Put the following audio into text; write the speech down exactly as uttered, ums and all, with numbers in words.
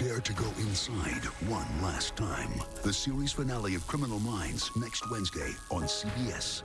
Dare to go inside one last time. The series finale of Criminal Minds next Wednesday on C B S.